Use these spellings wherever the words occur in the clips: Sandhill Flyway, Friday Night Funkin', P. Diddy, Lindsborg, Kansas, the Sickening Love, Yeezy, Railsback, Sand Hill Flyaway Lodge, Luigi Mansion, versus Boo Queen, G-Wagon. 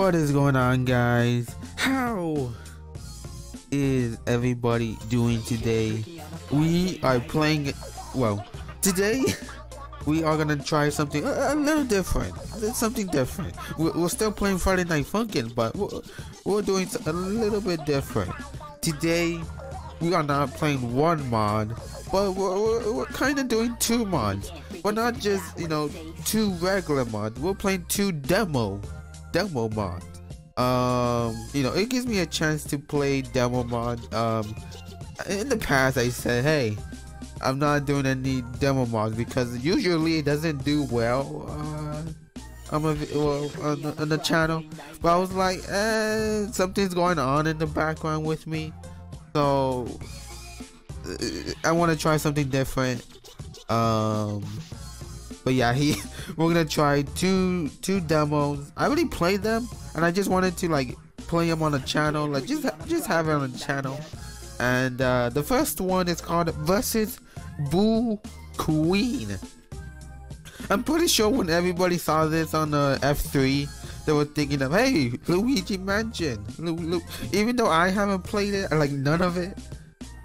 What is going on, guys? How is everybody doing today? We are playing, well, today we are gonna try something a little different. It's something different. We're still playing Friday Night Funkin', but we're doing a little bit different. Today we are not playing one mod, but we're kind of doing two mods. But not just, you know, two regular mods. We're playing two demo mod. You know, it gives me a chance to play demo mod. In the past I said, hey, I'm not doing any demo mods because usually it doesn't do well on the channel. But I was like, something's going on in the background with me, so I want to try something different. But yeah, we're gonna try two demos. I already played them, and I just wanted to like play them on the channel, like just have it on the channel. And the first one is called Versus Boo Queen. I'm pretty sure when everybody saw this on the F3, they were thinking of, hey, Luigi Mansion. Even though I haven't played it, like none of it,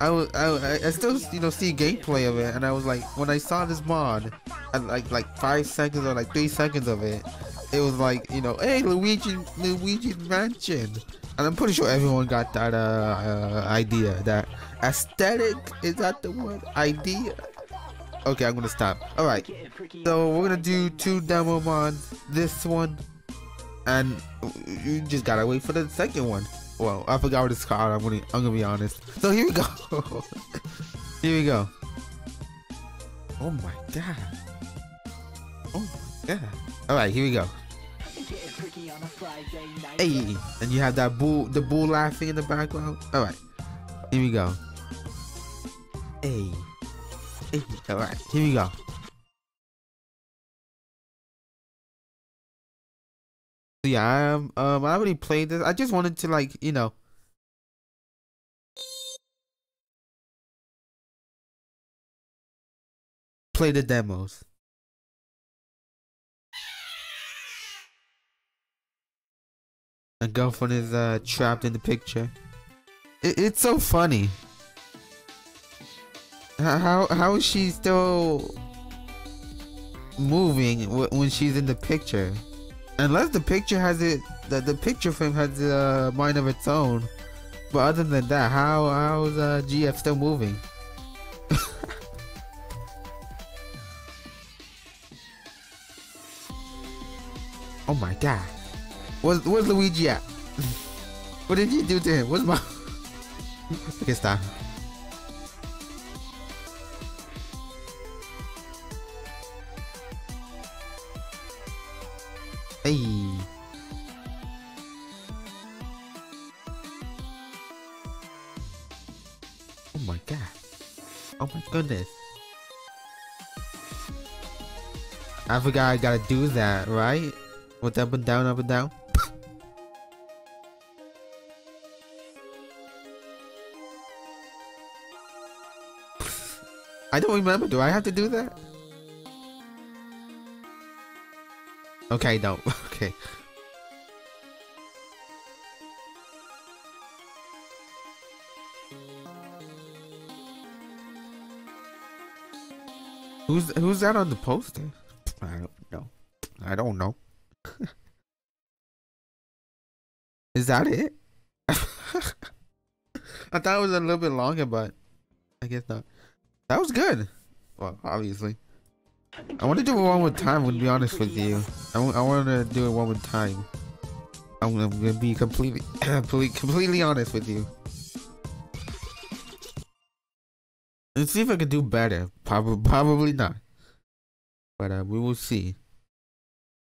I still, you know, see gameplay of it, and I was like, when I saw this mod, and like 5 seconds or like 3 seconds of it, it was like, you know, hey, Luigi's Mansion, and I'm pretty sure everyone got that idea, that aesthetic, is that the word, idea? Okay, I'm gonna stop. All right, so we're gonna do two demo mods, this one, and you just gotta wait for the second one. Well, I forgot what it's called. I'm gonna be honest. So here we go. Here we go. Oh my god. Oh my god. All right, here we go. Hey, and you have that the bull laughing in the background. All right, here we go. Hey, hey. All right, here we go. Yeah, I already played this. I just wanted to, like, you know. Play the demos. My girlfriend is trapped in the picture. It's so funny. How is she still moving when she's in the picture? Unless the picture has it, the picture frame has a mind of its own. But other than that, how is GF still moving? Oh my god. Where's Luigi at? What did you do to him? Where's my... Okay, stop. Hey. Oh my god. Oh my goodness. I forgot I gotta do that, right? With up and down, up and down. I don't remember. Do I have to do that? Okay, no. Okay. Who's that on the poster? I don't know. I don't know. Is that it? I thought it was a little bit longer, but I guess not. That was good. Well, obviously. I want to do it one more time, I'm gonna be honest with you. I want to do it one more time. I'm gonna be completely honest with you. Let's see if I can do better. Probably not. But we will see.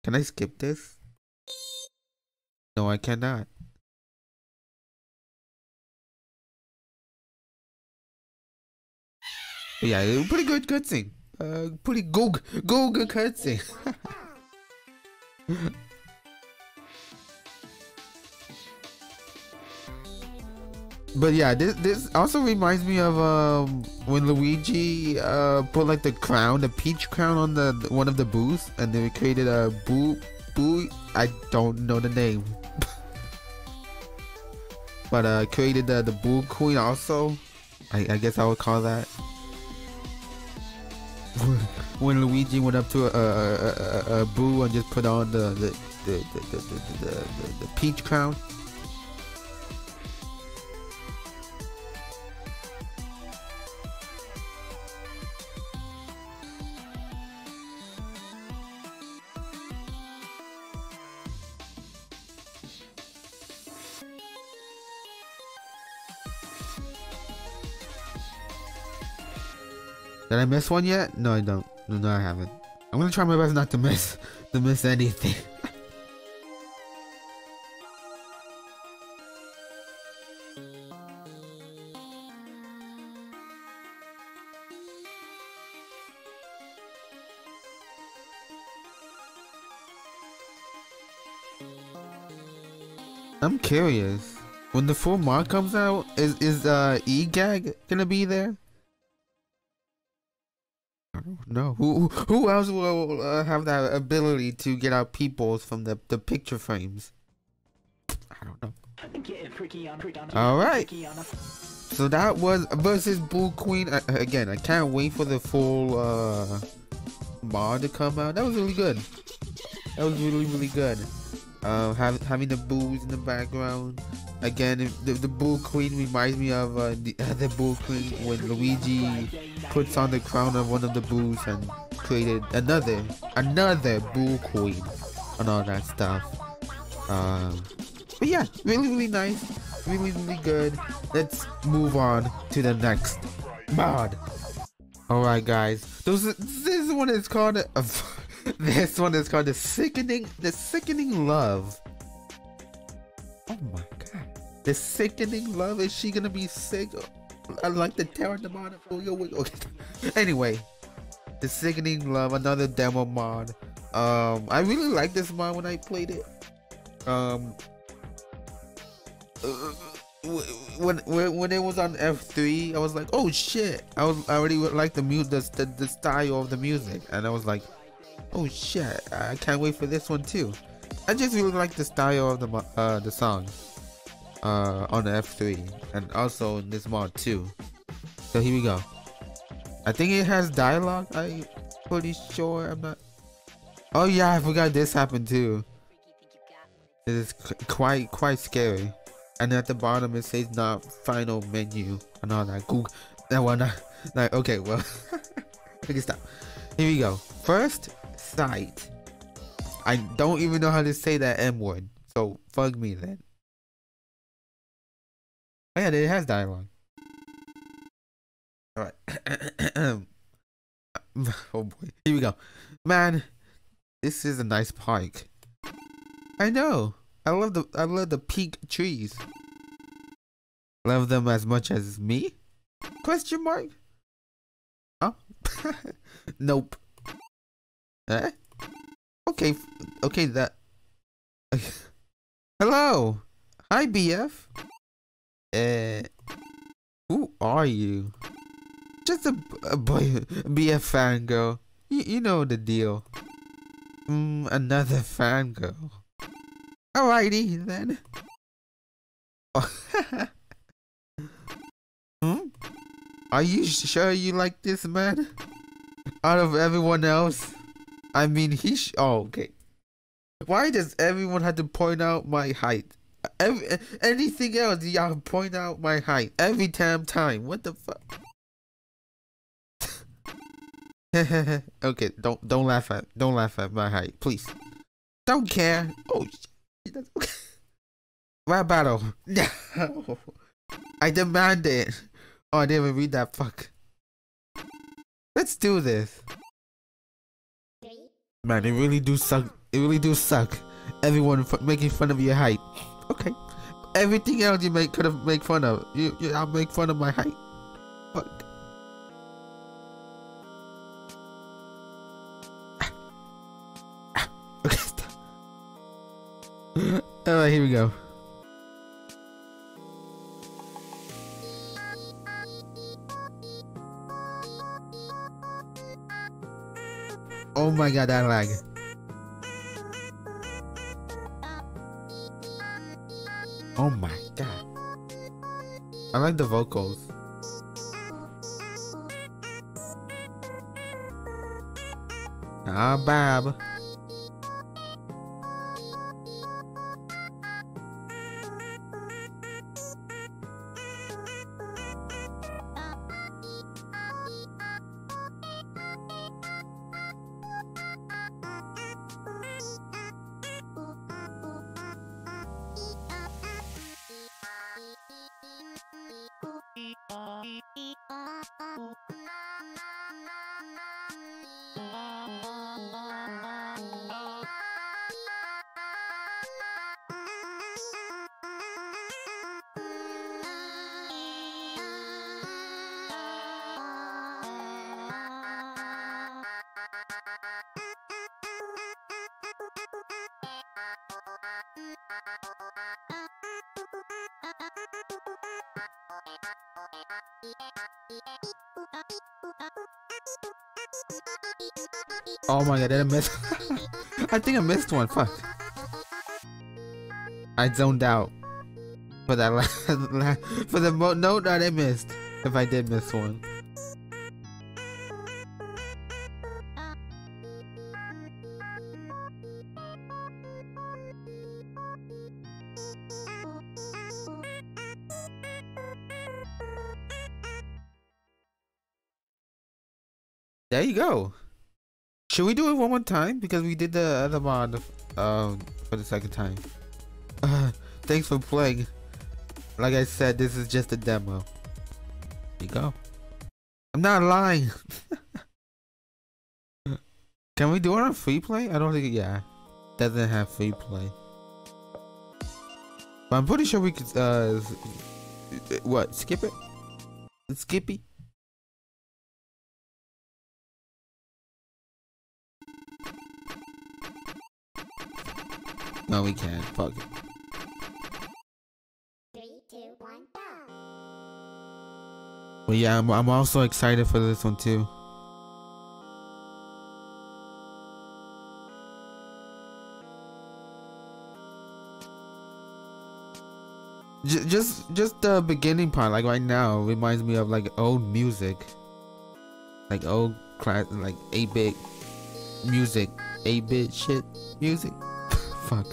Can I skip this? No, I cannot. But yeah, it was pretty good thing. Pretty Google cutscene. But yeah, this also reminds me of when Luigi put like the crown, the peach crown, on the one of the booths, and they created a boo I don't know the name. But created the Boo Queen also. I guess I would call that. When Luigi went up to a Boo and just put on the peach crown. Did I miss one yet? No, I don't. No, I haven't. I'm gonna try my best not to miss anything. I'm curious. When the full mod comes out, is E-Gag gonna be there? No, who else will have that ability to get out peoples from the picture frames? I don't know. All right, so that was versus Boo Queen. Again, I can't wait for the full mod to come out. That was really good. That was really good. Having the boos in the background. Again, the Boo Queen reminds me of the other Boo Queen when Luigi puts on the crown of one of the Boos and created another Boo Queen and all that stuff. But yeah, really nice, really good. Let's move on to the next mod. All right, guys. This one is called this one is called the Sickening Love. Oh my god. The Sickening Love? Is she gonna be sick? I like the terror in the mod. Anyway, the Sickening Love, another demo mod. I really liked this mod when I played it. When it was on F3, I was like, oh shit! I already liked the style of the music, and I was like, oh shit! I can't wait for this one too. I just really like the style of the song on the F3 and also in this mod too. So here we go. I think it has dialogue. I'm pretty sure. I'm not. Oh yeah, I forgot this happened too. It is quite scary. And at the bottom it says not final menu and all that. Google that one. Like okay, well, we can stop. Here we go. First sight. I don't even know how to say that M word, so fuck me then. Oh yeah, it has dialogue. Alright. Oh boy, here we go. Man, this is a nice park. I know. I love the pink trees. Love them as much as me? Question mark? Huh? Nope. Eh? Okay, that... Hello! Hi, BF! Who are you? Just a boy, BF fangirl. You know the deal. Another fangirl. Alrighty, then. Hmm? Are you sure you like this man? Out of everyone else? I mean, oh, okay. Why does everyone have to point out my height? Anything else, y'all point out my height. Every damn time. What the fuck? Okay, don't laugh at my height, please. Don't care. Oh, shit. That's okay. Rap battle. No. I demand it. Oh, I didn't even read that. Fuck. Let's do this. Man, it really do suck. Everyone making fun of your height. Okay, everything else you could have made fun of. I'll make fun of my height. Fuck. Okay, stop. All right, here we go. Oh my god, that lag. Oh my god. I like the vocals. Ah, Bob. Oh my god, did I miss? I think I missed one, fuck. I zoned out for that for the note that I missed, if I did miss one. There you go. Should we do it one more time? Because we did the other mod for the second time. Thanks for playing. Like I said, this is just a demo. There you go. I'm not lying. Can we do it on free play? I don't think, yeah. Doesn't have free play. But I'm pretty sure we could, what, skip it? Skippy? No, we can't. Fuck it. 3, 2, 1, go. Well, yeah, I'm also excited for this one too. Just the beginning part, like right now, reminds me of like old music, like old class, like 8-bit music, 8-bit shit music. Fuck.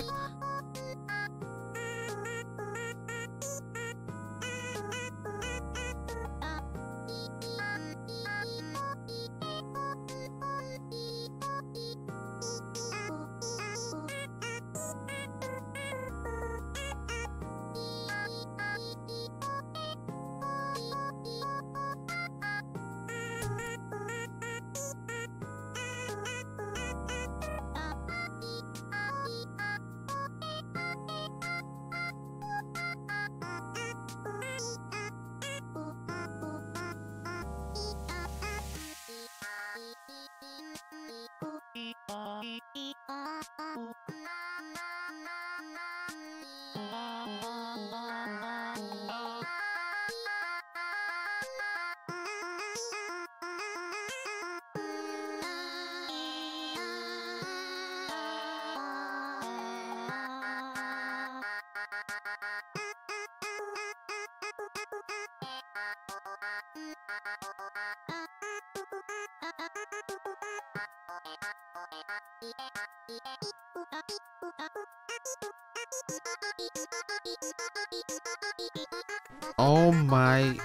Oh my.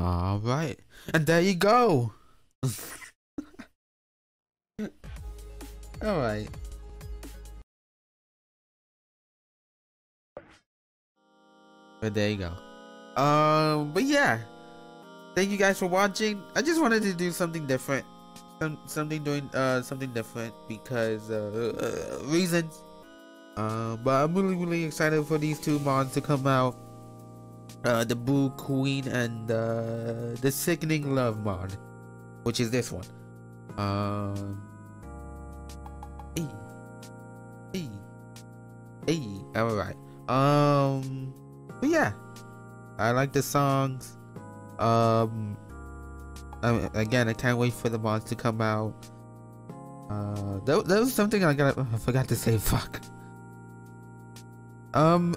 All right, and there you go. All right. But there you go. But yeah, thank you guys for watching. I just wanted to do something different, something different because reasons. But I'm really excited for these two mods to come out. The Boo Queen and the Sickening Love mod, which is this one. All right. But yeah, I like the songs. Again, I can't wait for the mods to come out. That was something I forgot to say. Fuck. I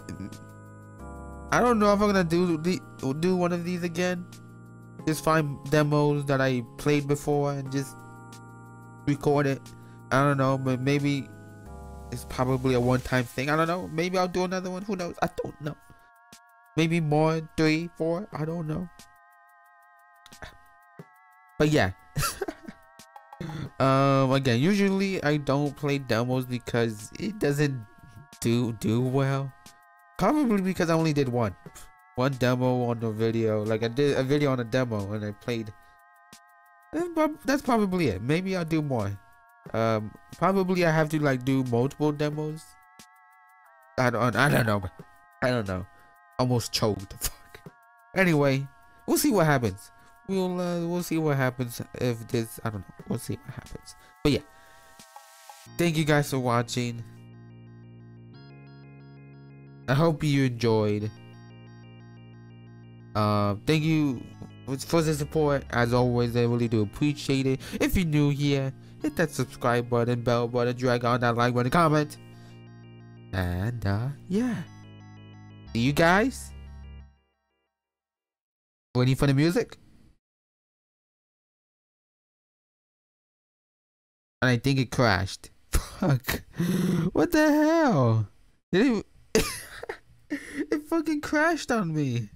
don't know if I'm gonna do one of these again. Just find demos that I played before and just record it. I don't know, but maybe it's probably a one-time thing. I don't know. Maybe I'll do another one. Who knows? I don't know. Maybe more, 3, 4. I don't know. But yeah. Again, usually I don't play demos because it doesn't do well. Probably because I only did one demo on the video. Like I did a video on a demo and I played. That's probably it. Maybe I'll do more. Probably I have to like do multiple demos. I don't know. Almost choked. Fuck. Anyway, we'll see what happens. We'll see what happens if this. I don't know. We'll see what happens. But yeah, thank you guys for watching. I hope you enjoyed. Thank you for the support. As always, I really do appreciate it. If you're new here, hit that subscribe button, bell button, drag on that like button, comment. And yeah. See you guys. Ready for the music? And I think it crashed. Fuck. What the hell? Did it fucking crashed on me.